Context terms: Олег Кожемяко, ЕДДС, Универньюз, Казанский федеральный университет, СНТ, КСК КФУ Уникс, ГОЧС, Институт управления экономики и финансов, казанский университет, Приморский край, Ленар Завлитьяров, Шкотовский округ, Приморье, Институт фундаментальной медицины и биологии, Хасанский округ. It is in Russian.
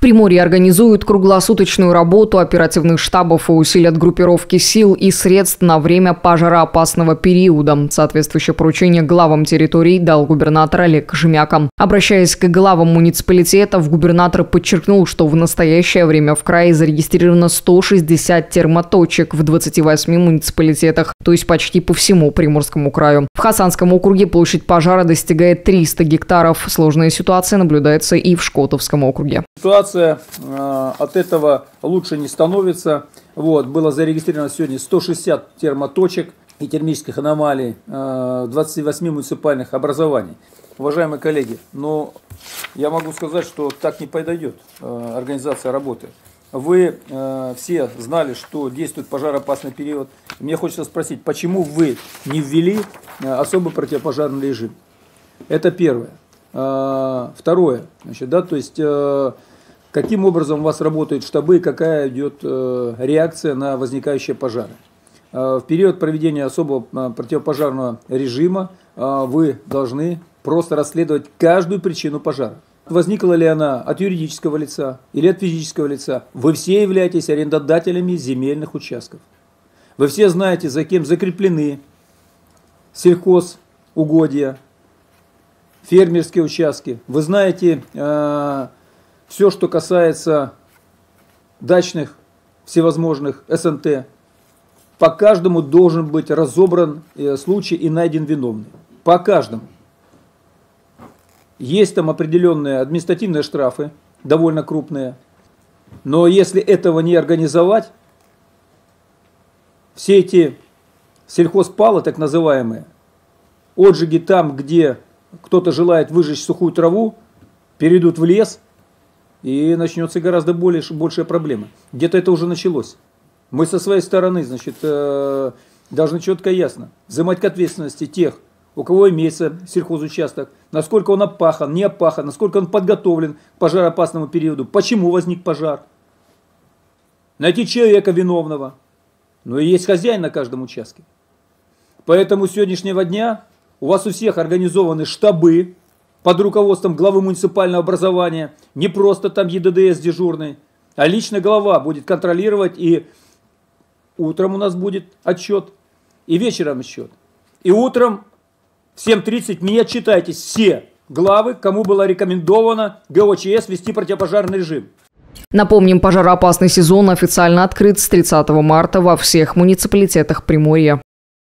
Приморье организует круглосуточную работу оперативных штабов и усилят группировки сил и средств на время пожароопасного периода. Соответствующее поручение главам территорий дал губернатор Олег Кожемяко. Обращаясь к главам муниципалитетов, губернатор подчеркнул, что в настоящее время в крае зарегистрировано 160 термоточек в 28 муниципалитетах, то есть почти по всему Приморскому краю. В Хасанском округе площадь пожара достигает 300 гектаров. Сложная ситуация наблюдается и в Шкотовском округе. Ситуация от этого лучше не становится. Вот, было зарегистрировано сегодня 160 термоточек и термических аномалий 28 муниципальных образований. Уважаемые коллеги, но я могу сказать, что так не подойдет организация работы. Вы все знали, что действует пожароопасный период. Мне хочется спросить, почему вы не ввели особый противопожарный режим? Это первое. Второе, значит, да, то есть каким образом у вас работают штабы и какая идет реакция на возникающие пожары? В период проведения особого противопожарного режима вы должны просто расследовать каждую причину пожара. Возникла ли она от юридического лица или от физического лица? Вы все являетесь арендодателями земельных участков. Вы все знаете, за кем закреплены сельхозугодия, фермерские участки. Вы знаете все, что касается дачных всевозможных СНТ. По каждому должен быть разобран случай и найден виновный. По каждому. Есть там определенные административные штрафы, довольно крупные. Но если этого не организовать, все эти сельхозпалы, так называемые, отжиги там, где кто-то желает выжечь сухую траву, перейдут в лес, и начнется гораздо большая проблема. Где-то это уже началось. Мы со своей стороны, значит, должны четко и ясно взимать к ответственности тех, у кого имеется сельхозучасток, насколько он опахан, не опахан, насколько он подготовлен к пожароопасному периоду, почему возник пожар. Найти человека виновного. Но и есть хозяин на каждом участке. Поэтому с сегодняшнего дня у вас у всех организованы штабы под руководством главы муниципального образования. Не просто там ЕДДС дежурный, а лично глава будет контролировать, и утром у нас будет отчет, и вечером отчет. И утром в 7:30 мне отчитайтесь все главы, кому было рекомендовано ГОЧС вести противопожарный режим. Напомним, пожароопасный сезон официально открыт с 30 марта во всех муниципалитетах Приморья.